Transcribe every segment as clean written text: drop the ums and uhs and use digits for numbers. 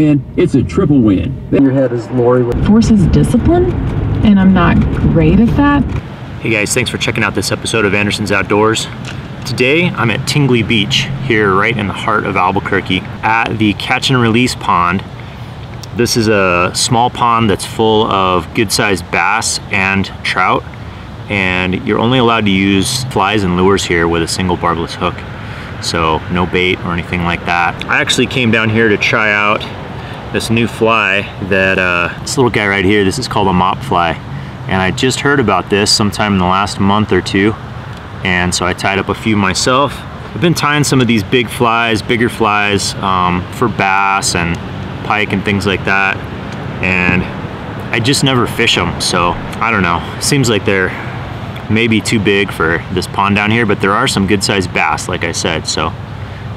and it's a triple win. Your head is Lori. Forces discipline, and I'm not great at that. Hey guys, thanks for checking out this episode of Anderson's Outdoors. Today, I'm at Tingley Beach here right in the heart of Albuquerque at the catch and release pond. This is a small pond that's full of good-sized bass and trout, and you're only allowed to use flies and lures here with a single barbless hook. So no bait or anything like that. I actually came down here to try out this new fly that, this little guy right here, this is called a Mop Fly. And I just heard about this sometime in the last month or two. And so I tied up a few myself. I've been tying some of these big flies, bigger flies for bass and pike and things like that. And I just never fish them. So I don't know, seems like they're maybe too big for this pond down here, but there are some good sized bass, like I said. So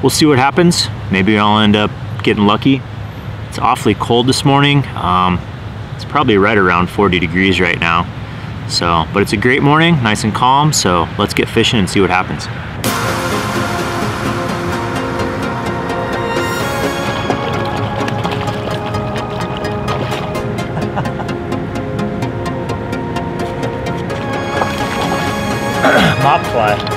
we'll see what happens. Maybe I'll end up getting lucky. It's awfully cold this morning. It's probably right around 40 degrees right now. So, but it's a great morning, nice and calm. So let's get fishing and see what happens. Mop fly.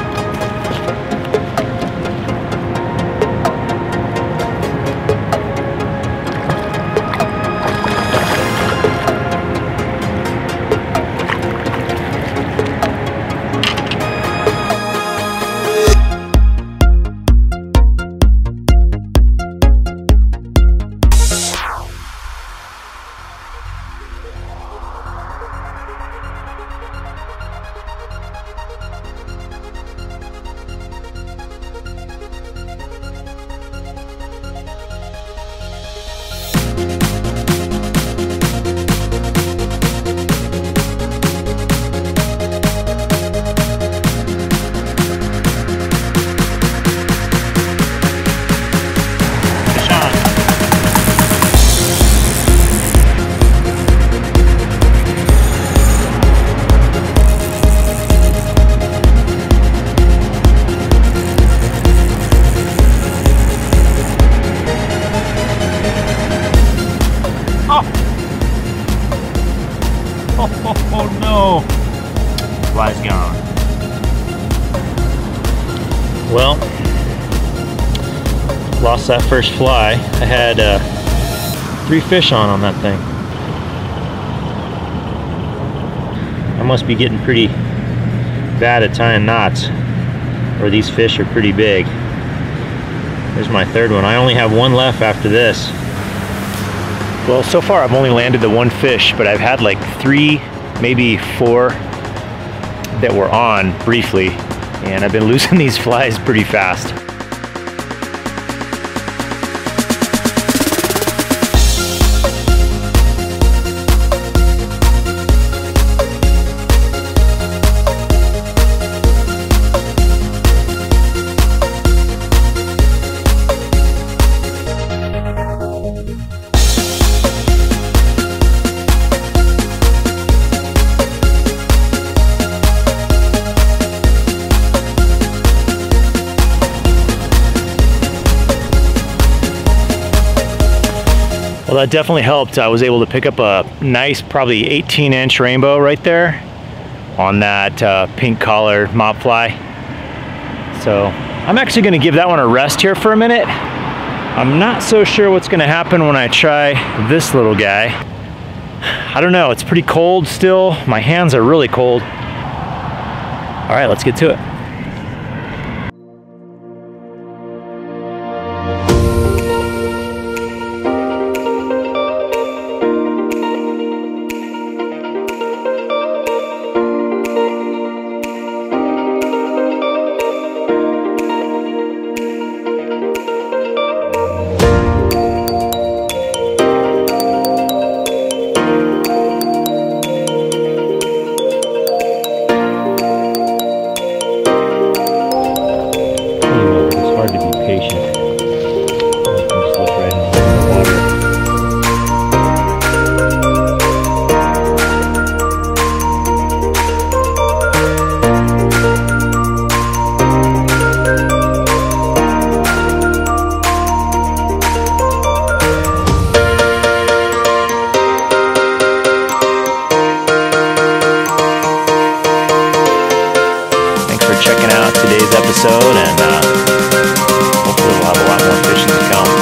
Well, lost that first fly. I had three fish on that thing. I must be getting pretty bad at tying knots, or these fish are pretty big. There's my third one. I only have one left after this. Well, so far I've only landed the one fish, but I've had like three, maybe four that were on briefly. And I've been losing these flies pretty fast. Well, that definitely helped. I was able to pick up a nice, probably 18-inch rainbow right there on that pink collar mop fly. So I'm actually gonna give that one a rest here for a minute. I'm not so sure what's gonna happen when I try this little guy. I don't know, it's pretty cold still. My hands are really cold. All right, let's get to it. checking out today's episode, and hopefully we'll have a lot more fishing to come.